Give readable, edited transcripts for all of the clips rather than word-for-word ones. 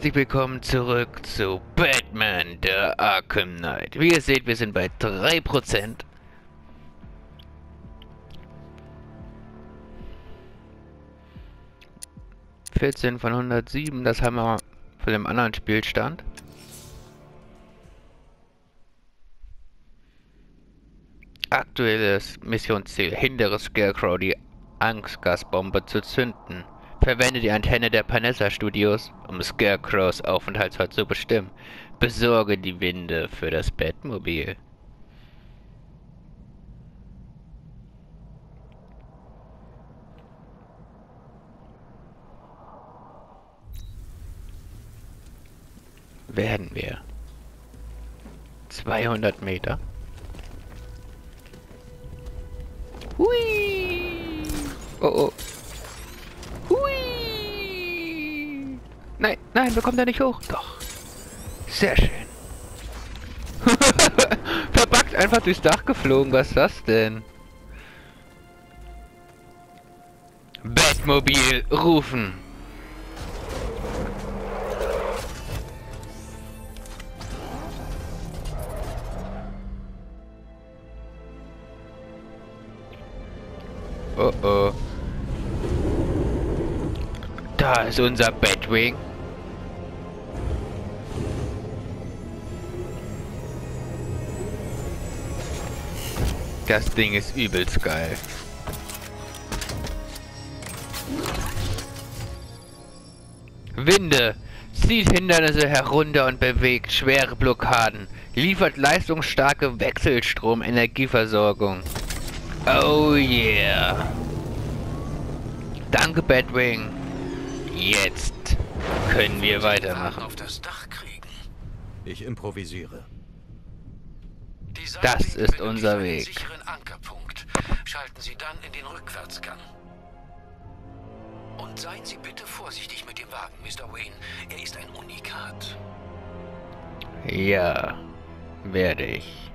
herzlich willkommen zurück zu Batman der Arkham Knight. Wie ihr seht, wir sind bei 3%. ...14 von 107, das haben wir von dem anderen Spielstand. Aktuelles Missionsziel, hindere Scarecrow, die Angstgasbombe zu zünden. Verwende die Antenne der Panessa Studios, um Scarecrows Aufenthaltsort zu bestimmen. Besorge die Winde für das Batmobil. Werden wir 200 Meter. Hui! Oh oh. Hui! Nein, nein, wir kommen da nicht hoch. Doch. Sehr schön. Verpackt, einfach durchs Dach geflogen. Was ist das denn? Batmobil rufen. Oh oh. Da ist unser Batwing. Das Ding ist übelst geil. Winde. Zieht Hindernisse herunter und bewegt schwere Blockaden. Liefert leistungsstarke Wechselstrom-Energieversorgung. Oh yeah. Danke, Batwing. Jetzt können wir weitermachen. Auf das Dach kriegen. Ich improvisiere. Das ist unser Weg. Sicheren Ankerpunkt. Schalten Sie dann in den Rückwärtsgang. Und seien Sie bitte vorsichtig mit dem Wagen, Mr. Wayne. Er ist ein Unikat. Ja, werde ich.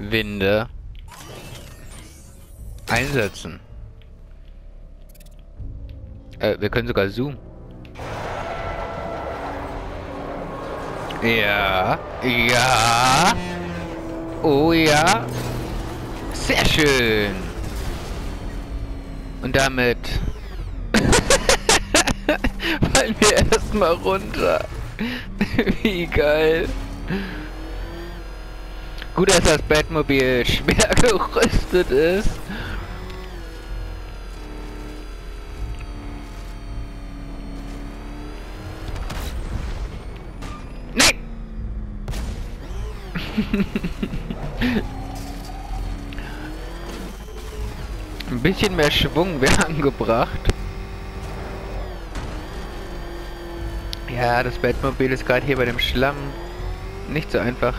Winde einsetzen. Wir können sogar zoomen. Ja. Ja. Oh ja. Sehr schön. Und damit fallen wir erstmal runter. Wie geil. Gut, dass das Batmobil schwer gerüstet ist. Nein! Ein bisschen mehr Schwung wäre angebracht. Ja, das Batmobil ist gerade hier bei dem Schlamm nicht so einfach.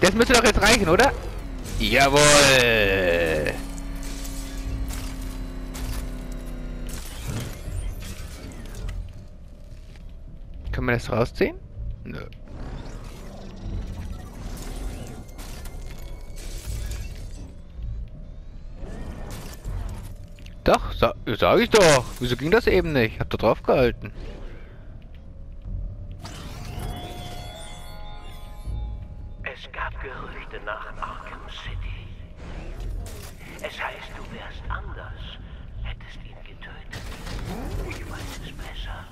Das müsste doch jetzt reichen, oder? Jawohl! Können wir das rausziehen? Nö. Doch, sag ich doch. Wieso ging das eben nicht? Ich hab da drauf gehalten. Es gab Gerüchte nach Arkham City. Es heißt, du wärst anders, hättest ihn getötet. Ich weiß es besser.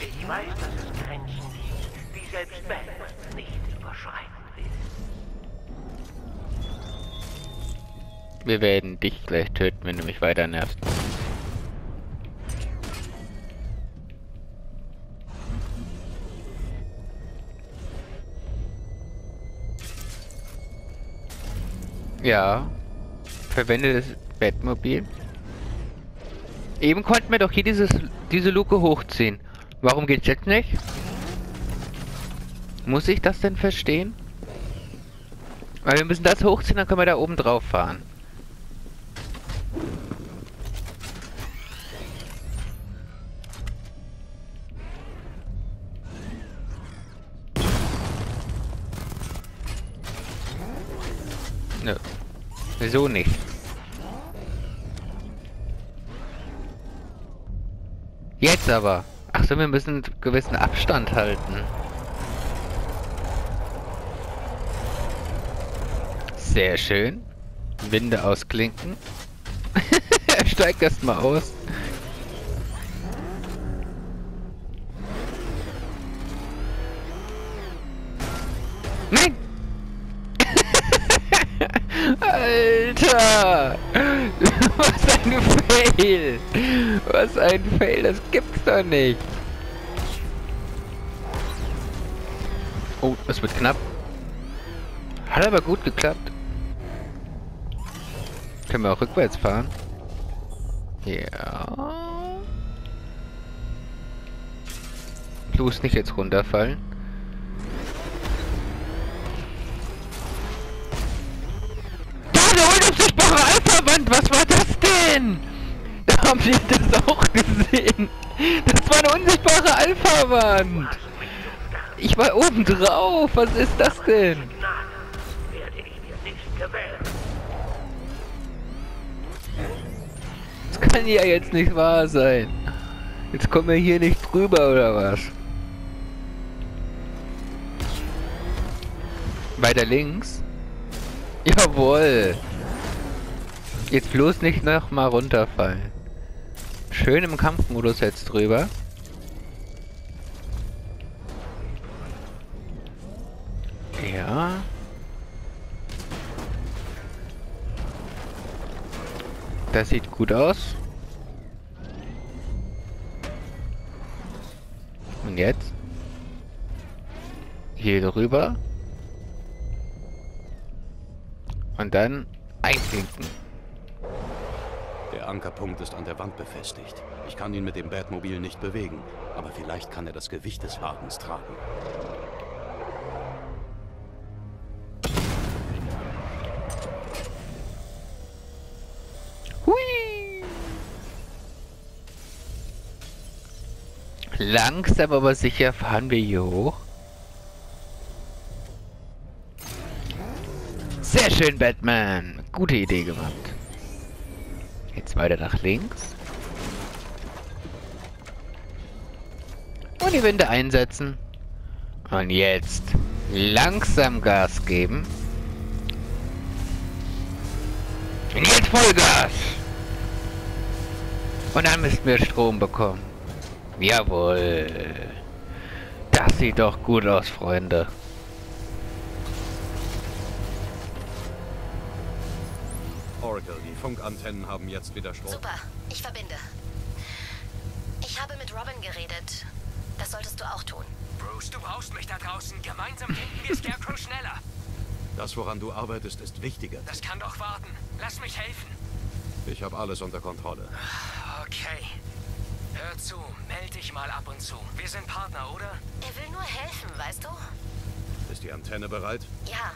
Ich weiß, dass es Grenzen gibt, die selbst Batman nicht überschreiten will. Wir werden dich gleich töten, wenn du mich weiter nervst. Ja, verwende das Batmobil. Eben konnten wir doch hier diese Luke hochziehen. Warum geht's jetzt nicht? Muss ich das denn verstehen? Weil wir müssen das hochziehen, dann können wir da oben drauf fahren. Nö. Wieso nicht? Jetzt aber. Ach so, wir müssen einen gewissen Abstand halten. Sehr schön. Winde ausklinken. Er steigt erstmal aus. Nein! Alter! Was ein Fail! Was ein Fail, das gibt's doch nicht! Oh, das wird knapp. Hat aber gut geklappt. Können wir auch rückwärts fahren? Ja. Bloß nicht jetzt runterfallen. Da, wir holen uns die Sprache Alpha-Wand! Was war das denn? Da haben wir das auch gesehen. Das war eine unsichtbare Alpha-Wand. Ich war oben drauf. Was ist das denn? Das kann ja jetzt nicht wahr sein. Jetzt kommen wir hier nicht drüber, oder was? Weiter links? Jawohl! Jetzt bloß nicht nochmal runterfallen. Schön im Kampfmodus jetzt drüber. Ja. Das sieht gut aus. Und jetzt? Hier drüber. Und dann einklinken. Der Ankerpunkt ist an der Wand befestigt. Ich kann ihn mit dem Batmobil nicht bewegen, aber vielleicht kann er das Gewicht des Wagens tragen. Langsam, aber sicher fahren wir hier hoch. Sehr schön, Batman. Gute Idee gemacht. Jetzt weiter nach links. Und die Winde einsetzen. Und jetzt langsam Gas geben. Und jetzt Vollgas. Und dann müssten wir Strom bekommen. Jawohl. Das sieht doch gut aus, Freunde. Oracle, die Funkantennen haben jetzt wieder Strom. Super, ich verbinde. Ich habe mit Robin geredet. Das solltest du auch tun. Bruce, du brauchst mich da draußen. Gemeinsam finden wir Scarecrow schneller. Das, woran du arbeitest, ist wichtiger. Das kann doch warten. Lass mich helfen. Ich habe alles unter Kontrolle. Okay. Hör zu, melde dich mal ab und zu. Wir sind Partner, oder? Er will nur helfen, weißt du? Ist die Antenne bereit? Ja,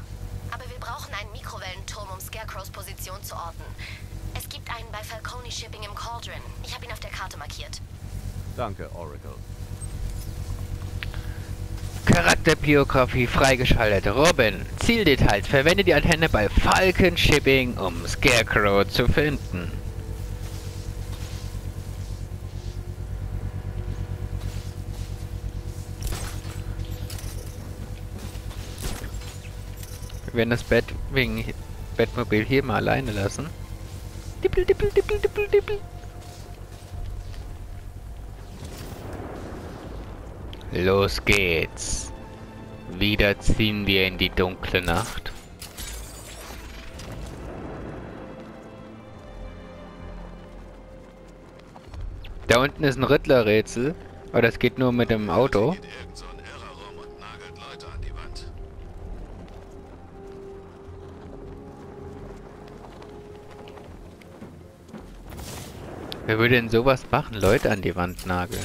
aber wir brauchen einen Mikrowellenturm, um Scarecrows Position zu orten. Es gibt einen bei Falcone Shipping im Cauldron. Ich habe ihn auf der Karte markiert. Danke, Oracle. Charakterbiografie freigeschaltet. Robin, Zieldetails. Verwende die Antenne bei Falcone Shipping, um Scarecrow zu finden. Wir werden das Batmobil hier mal alleine lassen. Dippel, dippel, dippel, dippel, dippel. Los geht's. Wieder ziehen wir in die dunkle Nacht. Da unten ist ein Riddler-Rätsel. Aber das geht nur mit dem Auto. Wer würde denn sowas machen? Leute an die Wand nageln.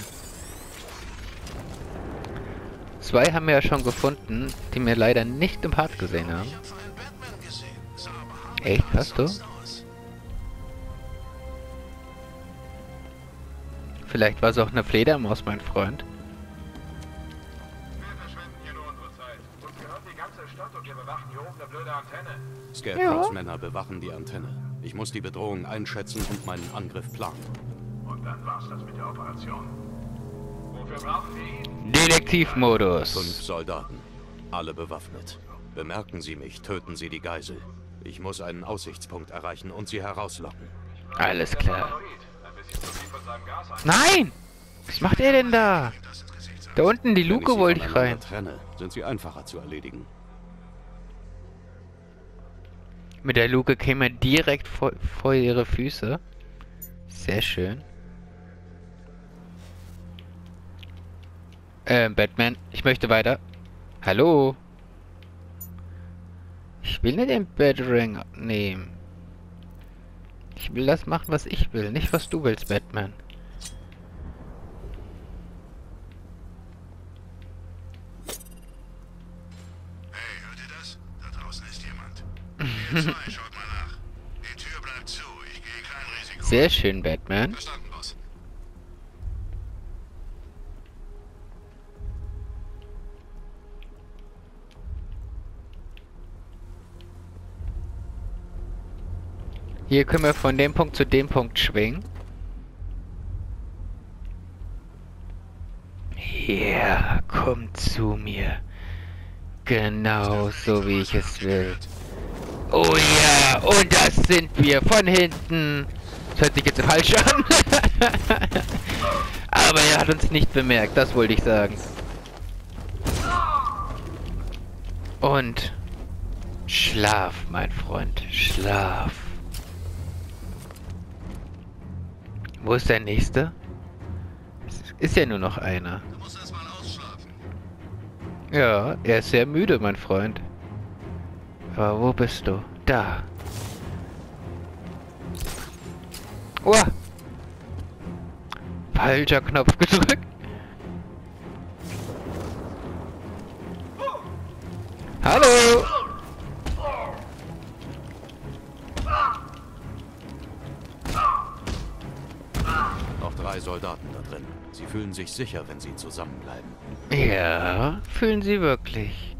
Zwei haben wir ja schon gefunden, die mir leider nicht im Part gesehen haben. Echt, hast du? Vielleicht war es auch eine Fledermaus, mein Freund. Wir verschwenden hier nur unsere Zeit. Uns gehört die ganze Stadt und wir bewachen hier oben eine blöde Antenne. Scarecrows Männer bewachen die Antenne. Ich muss die Bedrohung einschätzen und meinen Angriff planen. Und dann war's das mit der Operation. Detektivmodus. 5 Soldaten. Alle bewaffnet. Bemerken Sie mich, töten Sie die Geisel. Ich muss einen Aussichtspunkt erreichen und sie herauslocken. Alles klar. Nein! Was macht er denn da? Da unten die Luke wollte ich rein. Trenne, sind sie einfacher zu erledigen. Mit der Luke käme er direkt vor ihre Füße. Sehr schön. Batman, ich möchte weiter. Hallo? Ich will nicht den Batwing nehmen. Ich will das machen, was ich will, nicht was du willst, Batman. Hey, hört ihr das? Da draußen ist jemand. Ihr zwei, schaut mal nach. Die Tür bleibt zu, ich gehe kein Risiko. Sehr schön, Batman. Verstanden, Boss. Hier können wir von dem Punkt zu dem Punkt schwingen. Ja, komm zu mir. Genau so, wie ich es will. Oh ja, und das sind wir von hinten. Das hört sich jetzt falsch an. Aber er hat uns nicht bemerkt, das wollte ich sagen. Und schlaf, mein Freund, schlaf. Wo ist der nächste? Es ist ja nur noch einer. Du musst erst mal ausschlafen. Ja, er ist sehr müde, mein Freund. Aber wo bist du? Da. Oh! Falscher Knopf gedrückt. Hallo! Soldaten da drin. Sie fühlen sich sicher, wenn sie zusammenbleiben. Ja, fühlen sie wirklich.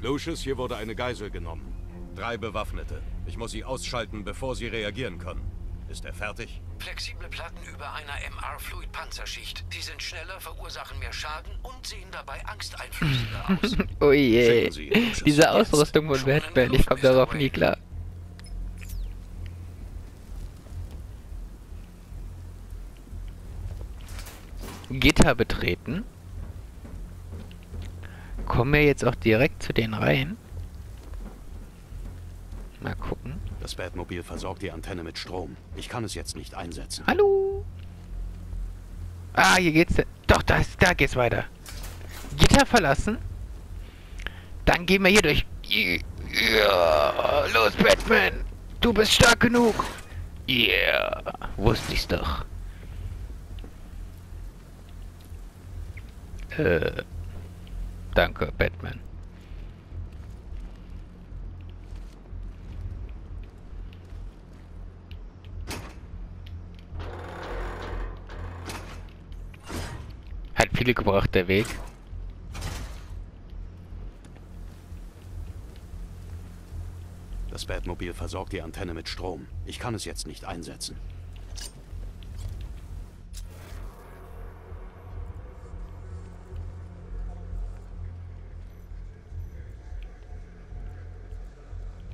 Lucius, hier wurde eine Geisel genommen. 3 Bewaffnete. Ich muss sie ausschalten, bevor sie reagieren können. Ist er fertig? Flexible Platten über einer MR-Fluid Panzerschicht. Die sind schneller, verursachen mehr Schaden und sehen dabei angsteinflößender aus. Oh je. Diese Ausrüstung von Batman, ich komme darauf nie klar. Gitter betreten. Kommen wir jetzt auch direkt zu den Reihen. Mal gucken. Das Batmobil versorgt die Antenne mit Strom. Ich kann es jetzt nicht einsetzen. Hallo? Ah, hier geht's. Doch, da geht's weiter. Gitter verlassen. Dann gehen wir hier durch. Yeah. Los, Batman. Du bist stark genug. Yeah. Wusste ich's doch. Danke, Batman. Hat viele gebracht, der Weg. Das Batmobil versorgt die Antenne mit Strom. Ich kann es jetzt nicht einsetzen.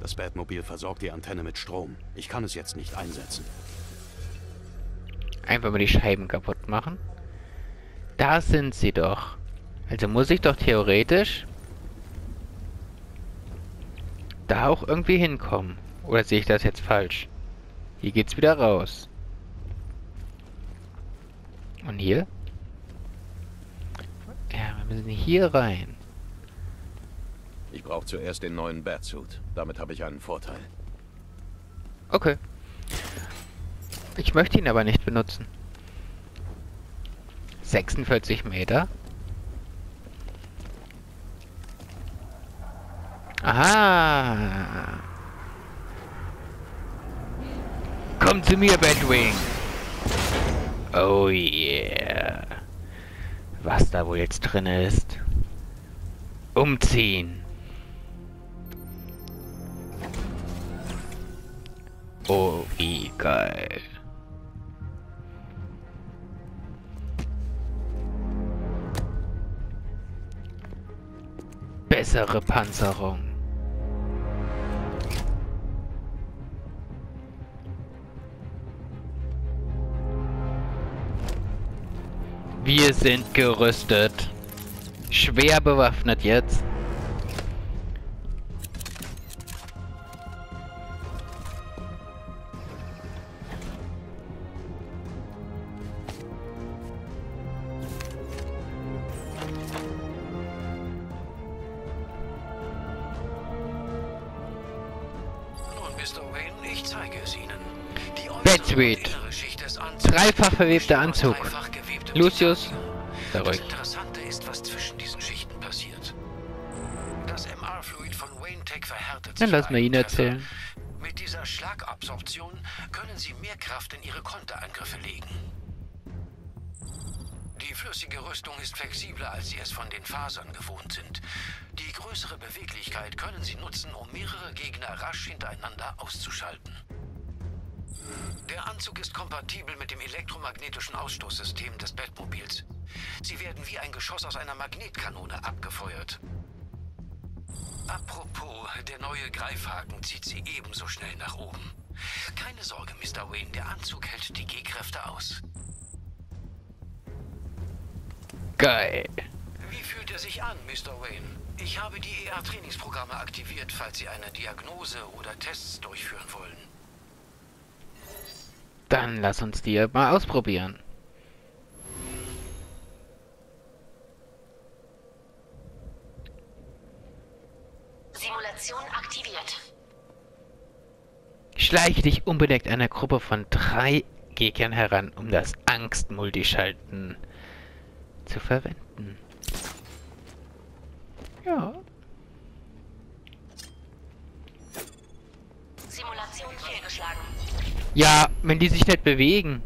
Das Batmobil versorgt die Antenne mit Strom. Ich kann es jetzt nicht einsetzen. Einfach mal die Scheiben kaputt machen. Da sind sie doch. Also muss ich doch theoretisch da auch irgendwie hinkommen. Oder sehe ich das jetzt falsch? Hier geht's wieder raus. Und hier? Ja, wir müssen hier rein. Ich brauche zuerst den neuen Batsuit. Damit habe ich einen Vorteil. Okay. Ich möchte ihn aber nicht benutzen. 46 Meter. Aha. Komm zu mir, Batwing. Oh yeah. Was da wohl jetzt drin ist. Umziehen. Oh, wie geil. bessere Panzerung. Wir sind gerüstet. Schwer bewaffnet jetzt. Batsuit. Dreifach verwebter Anzug. Lucius. Das Interessante ist, was zwischen diesen Schichten passiert. Das MR-Fluid von Wayne Tech verhärtet sich. Dann lass mal ihn erzählen. Mit dieser Schlagabsorption können Sie mehr Kraft in Ihre Konterangriffe legen. Die flüssige Rüstung ist flexibler, als Sie es von den Fasern gewohnt sind. Die größere Beweglichkeit können Sie nutzen, um mehrere Gegner rasch hintereinander auszuschalten. Der Anzug ist kompatibel mit dem elektromagnetischen Ausstoßsystem des Batmobils. Sie werden wie ein Geschoss aus einer Magnetkanone abgefeuert. Apropos, der neue Greifhaken zieht Sie ebenso schnell nach oben. Keine Sorge, Mr. Wayne, der Anzug hält die G-Kräfte aus. Geil. Wie fühlt er sich an, Mr. Wayne? Ich habe die ER-Trainingsprogramme aktiviert, falls Sie eine Diagnose oder Tests durchführen wollen. Dann lass uns die mal ausprobieren. Simulation aktiviert. Schleiche dich unbedeckt einer Gruppe von 3 Gegnern heran, um das Angst-Multischalten zu verwenden. Ja. Simulation fehlgeschlagen. Ja, wenn die sich nicht bewegen.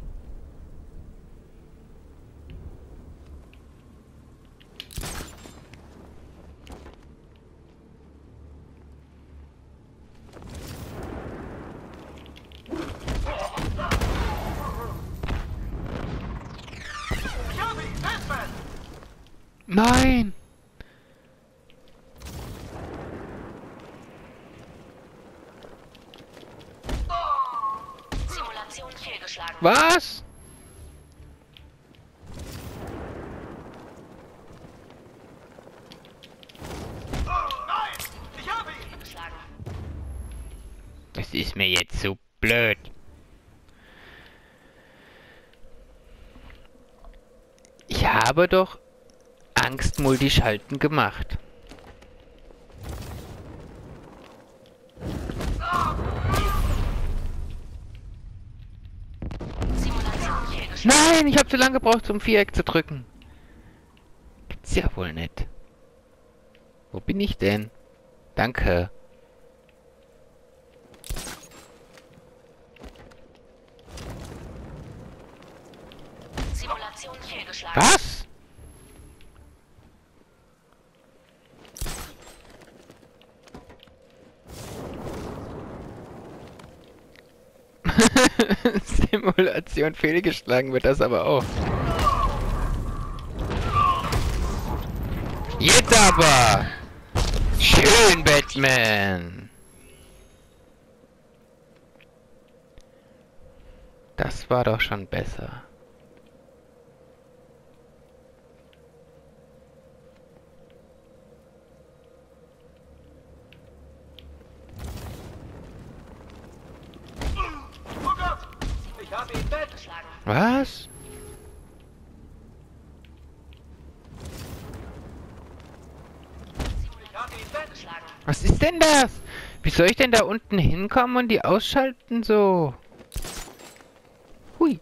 Nein! Was? Oh, nein! Ich hab ihn! Das ist mir jetzt so blöd. Ich habe doch Angst-Multischalten gemacht. Nein, ich habe zu lange gebraucht, zum Viereck zu drücken. Gibt's ja wohl nicht. Wo bin ich denn? Danke. Simulation fehlgeschlagen. Was? Simulation fehlgeschlagen wird das aber auch. Jetzt aber! Schön, Batman! Das war doch schon besser. Was? Was ist denn das? Wie soll ich denn da unten hinkommen und die ausschalten so? Hui.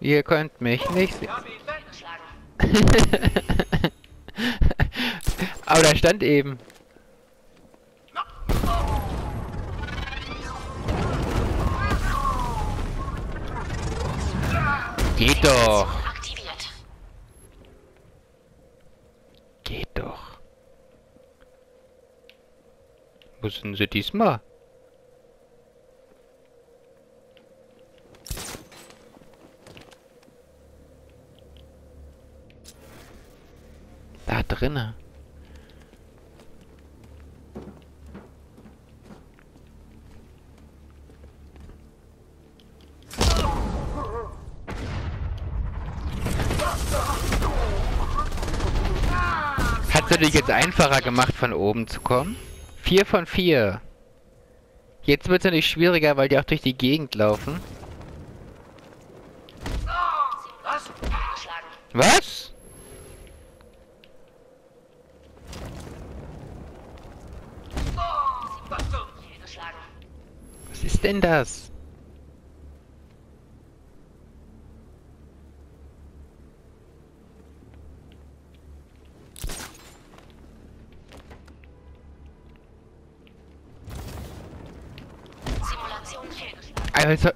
Ihr könnt mich nicht sehen. Aber da stand eben. Geht doch! Aktiviert. Geht doch! Wo sind sie diesmal? Da drinnen. natürlich jetzt einfacher gemacht, von oben zu kommen. 4 von 4. Jetzt wird es natürlich schwieriger, weil die auch durch die Gegend laufen. Was? Was ist denn das? Also...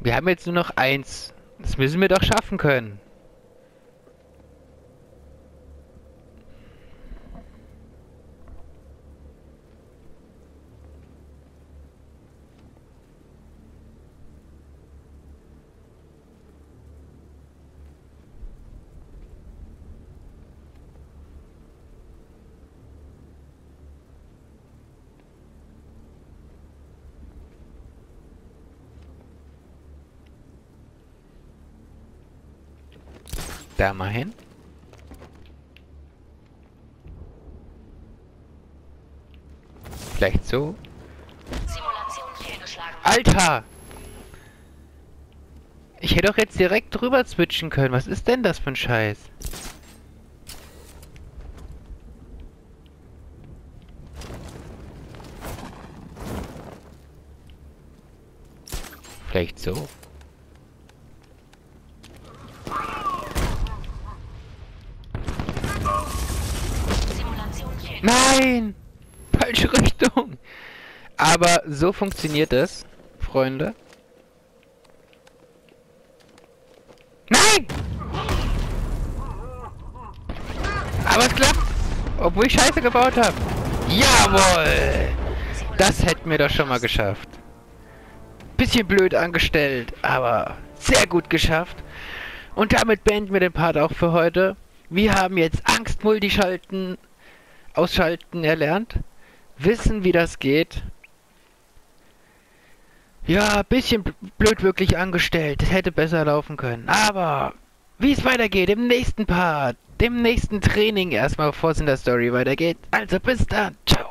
Wir haben jetzt nur noch 1. Das müssen wir doch schaffen können. Da mal hin. Vielleicht so. Simulation fehlgeschlagen. Alter! Ich hätte doch jetzt direkt drüber switchen können. Was ist denn das für ein Scheiß? Vielleicht so. Nein! Falsche Richtung! Aber so funktioniert es, Freunde. Nein! Aber es klappt! Obwohl ich Scheiße gebaut habe. Jawohl! Das hätten wir doch schon mal geschafft. Bisschen blöd angestellt, aber sehr gut geschafft. Und damit beenden wir den Part auch für heute. Wir haben jetzt Angst-Multischalten... Ausschalten erlernt. Wissen, wie das geht. Ja, bisschen blöd wirklich angestellt. Das hätte besser laufen können. Aber wie es weitergeht im nächsten Part, dem nächsten Training erstmal, bevor es in der Story weitergeht. Also bis dann. Ciao.